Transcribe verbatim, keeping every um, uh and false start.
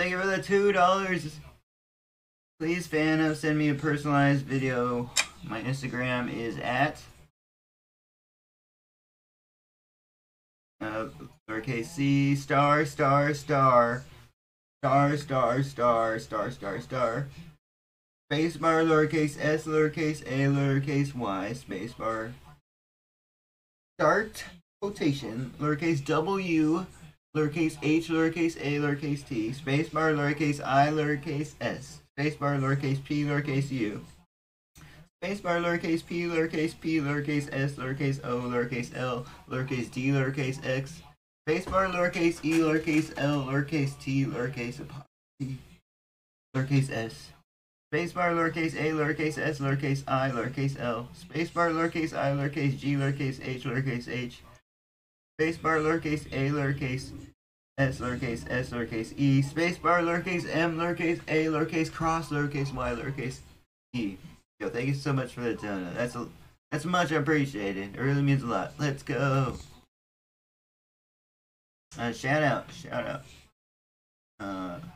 Thank you for the two dollars. Please, Fanof, send me a personalized video. My Instagram is at uh, lowercase c star star star star star star star star star spacebar lowercase s lowercase a lowercase y spacebar start quotation lowercase w lowercase h lowercase a lowercase t spacebar lowercase I lowercase s spacebar lowercase p lowercase u spacebar lowercase p lowercase p lowercase s lowercase o lowercase l lowercase d lowercase x spacebar lowercase e lowercase l lowercase t lowercase apostrophe lowercase s spacebar lowercase a lowercase s lowercase I lowercase l spacebar lowercase I lowercase g lowercase h lowercase h spacebar lowercase a lowercase s lowercase s lowercase e spacebar lowercase m lowercase a lowercase cross lowercase y lowercase e. Yo, thank you so much for the donut. That's a, that's much appreciated. It really means a lot. Let's go. Uh, shout out, shout out. Uh.